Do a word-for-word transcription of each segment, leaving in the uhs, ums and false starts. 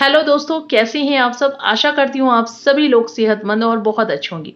Hello दोस्तों, कैसे हैं आप सब। आशा करती हूँ आप सभी लोग सेहतमंद और बहुत अच्छे होंगे।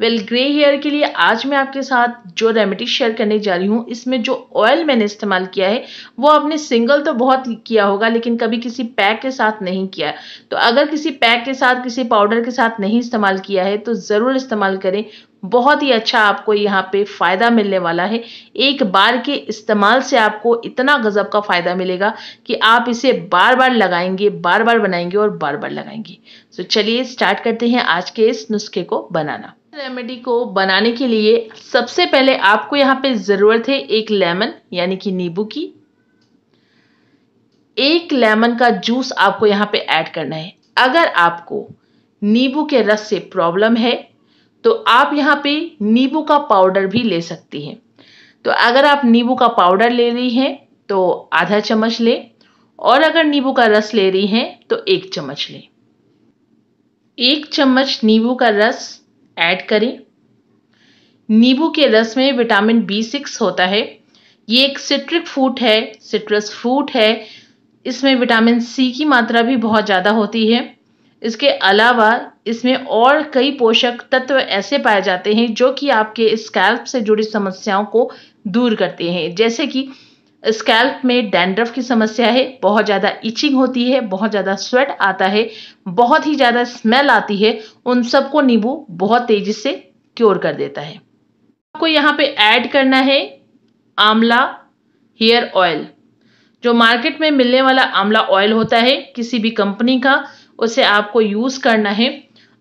वेल ग्रे हेयर के लिए आज मैं आपके साथ जो रेमेडी शेयर करने जा रही हूँ, इसमें जो ऑयल मैंने इस्तेमाल किया है वो आपने सिंगल तो बहुत किया होगा लेकिन कभी किसी पैक के साथ नहीं किया। तो अगर किसी पैक के साथ, किसी पाउडर के साथ नहीं इस्तेमाल किया है तो ज़रूर इस्तेमाल करें। बहुत ही अच्छा आपको यहाँ पे फ़ायदा मिलने वाला है। एक बार के इस्तेमाल से आपको इतना गजब का फ़ायदा मिलेगा कि आप इसे बार बार लगाएंगे, बार बार बनाएंगे और बार बार लगाएंगे। तो चलिए स्टार्ट करते हैं आज के इस नुस्खे को बनाना। रेमेडी को बनाने के लिए सबसे पहले आपको यहाँ पे ज़रूरत है एक लेमन यानी कि नींबू की। एक लेमन का जूस आपको यहाँ पे ऐड करना है। अगर आपको नींबू के रस से प्रॉब्लम है तो आप यहाँ पे नींबू का पाउडर भी ले सकती हैं। तो अगर आप नींबू का पाउडर ले रही हैं तो आधा चम्मच लें, और अगर नींबू का रस ले रही हैं तो एक चम्मच लें। एक चम्मच नींबू का रस ऐड करें। नींबू के रस में विटामिन बी सिक्स होता है। ये एक सिट्रिक फ्रूट है, सिट्रस फ्रूट है। इसमें विटामिन सी की मात्रा भी बहुत ज़्यादा होती है। इसके अलावा इसमें और कई पोषक तत्व ऐसे पाए जाते हैं जो कि आपके स्कैल्प से जुड़ी समस्याओं को दूर करते हैं। जैसे कि स्कैल्प में डैंड्रफ की समस्या है, बहुत ज़्यादा इचिंग होती है, बहुत ज़्यादा स्वेट आता है, बहुत ही ज़्यादा स्मेल आती है, उन सबको नींबू बहुत तेज़ी से क्योर कर देता है। आपको यहाँ पे ऐड करना है आंवला हेयर ऑयल। जो मार्केट में मिलने वाला आंवला ऑयल होता है किसी भी कंपनी का, उसे आपको यूज़ करना है।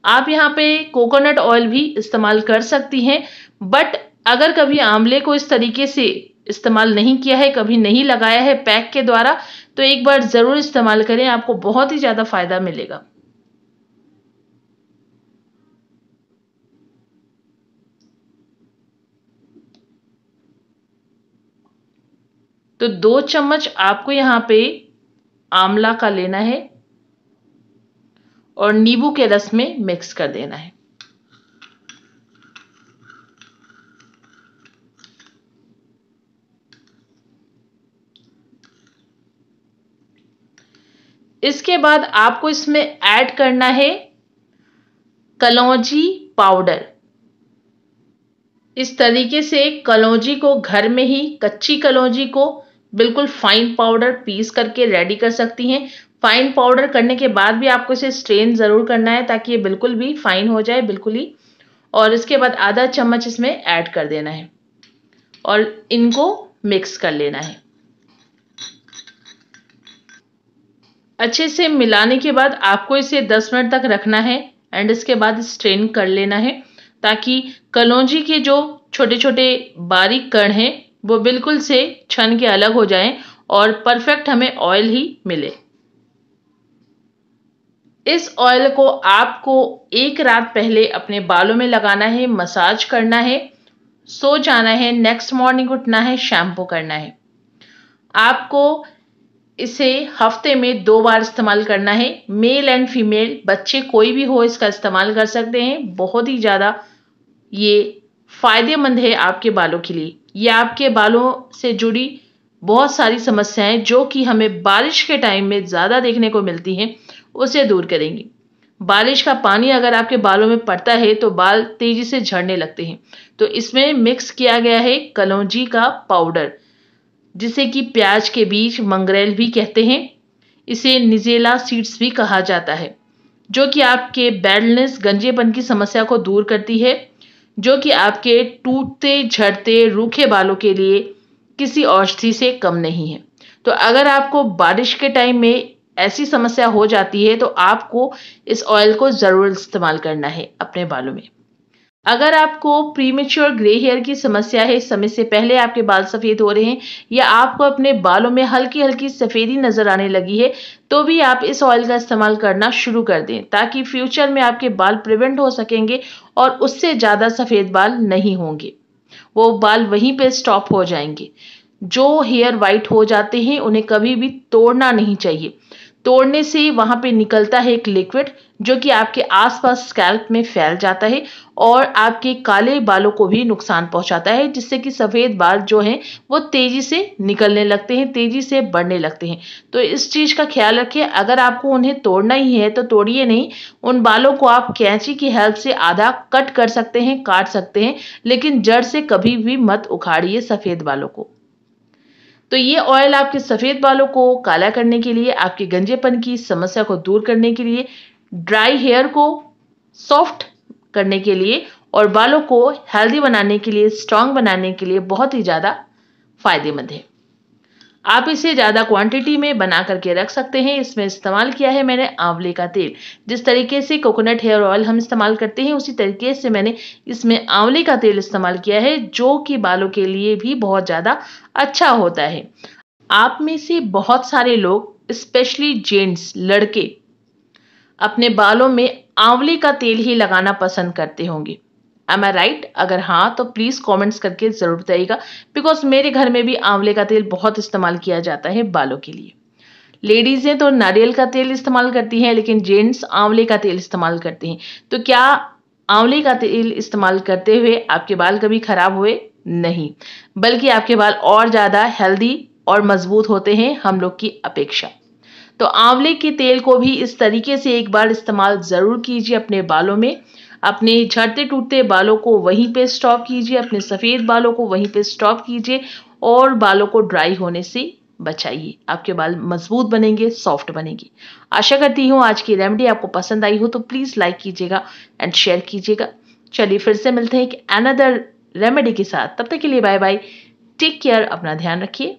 आप यहाँ पे कोकोनट ऑयल भी इस्तेमाल कर सकती हैं, बट अगर कभी आंवले को इस तरीके से इस्तेमाल नहीं किया है, कभी नहीं लगाया है पैक के द्वारा, तो एक बार ज़रूर इस्तेमाल करें। आपको बहुत ही ज़्यादा फ़ायदा मिलेगा। तो दो चम्मच आपको यहाँ पे आंवला का लेना है और नींबू के रस में मिक्स कर देना है। इसके बाद आपको इसमें ऐड करना है कलौंजी पाउडर। इस तरीके से कलौंजी को घर में ही, कच्ची कलौंजी को बिल्कुल फाइन पाउडर पीस करके रेडी कर सकती हैं। फाइन पाउडर करने के बाद भी आपको इसे स्ट्रेन ज़रूर करना है ताकि ये बिल्कुल भी फाइन हो जाए, बिल्कुल ही। और इसके बाद आधा चम्मच इसमें ऐड कर देना है और इनको मिक्स कर लेना है। अच्छे से मिलाने के बाद आपको इसे दस मिनट तक रखना है एंड इसके बाद स्ट्रेन कर लेना है ताकि कलौंजी के जो छोटे छोटे बारीक कण हैं वो बिल्कुल से छन के अलग हो जाएं और परफेक्ट हमें ऑयल ही मिले। इस ऑयल को आपको एक रात पहले अपने बालों में लगाना है, मसाज करना है, सो जाना है, नेक्स्ट मॉर्निंग उठना है, शैम्पू करना है। आपको इसे हफ्ते में दो बार इस्तेमाल करना है। मेल एंड फीमेल, बच्चे कोई भी हो, इसका इस्तेमाल कर सकते हैं। बहुत ही ज़्यादा ये फ़ायदेमंद है आपके बालों के लिए। ये आपके बालों से जुड़ी बहुत सारी समस्याएं जो कि हमें बारिश के टाइम में ज़्यादा देखने को मिलती हैं उसे दूर करेंगी। बारिश का पानी अगर आपके बालों में पड़ता है तो बाल तेज़ी से झड़ने लगते हैं। तो इसमें मिक्स किया गया है कलौंजी का पाउडर, जिसे कि प्याज के बीज, मंगरेल भी कहते हैं। इसे निजेला सीड्स भी कहा जाता है, जो कि आपके बैडनेस, गंजेपन की समस्या को दूर करती है, जो कि आपके टूटते झड़ते रूखे बालों के लिए किसी औषधि से कम नहीं है। तो अगर आपको बारिश के टाइम में ऐसी समस्या हो जाती है तो आपको इस ऑयल को ज़रूर इस्तेमाल करना है अपने बालों में। अगर आपको प्रीमेच्योर ग्रे हेयर की समस्या है, समय से पहले आपके बाल सफ़ेद हो रहे हैं या आपको अपने बालों में हल्की हल्की सफ़ेदी नज़र आने लगी है, तो भी आप इस ऑयल का इस्तेमाल करना शुरू कर दें ताकि फ्यूचर में आपके बाल प्रिवेंट हो सकेंगे और उससे ज़्यादा सफ़ेद बाल नहीं होंगे। वो बाल वहीं पे स्टॉप हो जाएंगे। जो हेयर वाइट हो जाते हैं उन्हें कभी भी तोड़ना नहीं चाहिए। तोड़ने से वहाँ पे निकलता है एक लिक्विड जो कि आपके आसपास स्कैल्प में फैल जाता है और आपके काले बालों को भी नुकसान पहुँचाता है, जिससे कि सफ़ेद बाल जो हैं वो तेज़ी से निकलने लगते हैं, तेज़ी से बढ़ने लगते हैं। तो इस चीज़ का ख्याल रखिए, अगर आपको उन्हें तोड़ना ही है तो तोड़िए नहीं। उन बालों को आप कैंची की हेल्प से आधा कट कर सकते हैं, काट सकते हैं, लेकिन जड़ से कभी भी मत उखाड़िए सफ़ेद बालों को। तो ये ऑयल आपके सफ़ेद बालों को काला करने के लिए, आपके गंजेपन की समस्या को दूर करने के लिए, ड्राई हेयर को सॉफ्ट करने के लिए और बालों को हेल्दी बनाने के लिए, स्ट्रांग बनाने के लिए बहुत ही ज़्यादा फायदेमंद है। आप इसे ज़्यादा क्वांटिटी में बना करके रख सकते हैं। इसमें इस्तेमाल किया है मैंने आंवले का तेल। जिस तरीके से कोकोनट हेयर ऑयल हम इस्तेमाल करते हैं उसी तरीके से मैंने इसमें आंवले का तेल इस्तेमाल किया है, जो कि बालों के लिए भी बहुत ज़्यादा अच्छा होता है। आप में से बहुत सारे लोग, स्पेशली जेंट्स लड़के, अपने बालों में आंवले का तेल ही लगाना पसंद करते होंगे। Am I right? अगर हाँ तो प्लीज़ कमेंट्स करके ज़रूर बताइएगा, बिकॉज मेरे घर में भी आंवले का तेल बहुत इस्तेमाल किया जाता है बालों के लिए। लेडीज़ें तो नारियल का तेल इस्तेमाल करती हैं, लेकिन जेंट्स आंवले का तेल इस्तेमाल करते हैं। तो क्या आंवले का तेल इस्तेमाल करते हुए आपके बाल कभी ख़राब हुए? नहीं, बल्कि आपके बाल और ज़्यादा हेल्दी और मजबूत होते हैं हम लोग की अपेक्षा। तो आंवले के तेल को भी इस तरीके से एक बार इस्तेमाल ज़रूर कीजिए अपने बालों में। अपने झड़ते टूटते बालों को वहीं पे स्टॉप कीजिए, अपने सफ़ेद बालों को वहीं पे स्टॉप कीजिए और बालों को ड्राई होने से बचाइए। आपके बाल मजबूत बनेंगे, सॉफ्ट बनेंगे। आशा करती हूँ आज की रेमेडी आपको पसंद आई हो, तो प्लीज़ लाइक कीजिएगा एंड शेयर कीजिएगा। चलिए फिर से मिलते हैं एक अनदर रेमेडी के साथ। तब तक के लिए बाय बाय, टेक केयर, अपना ध्यान रखिए।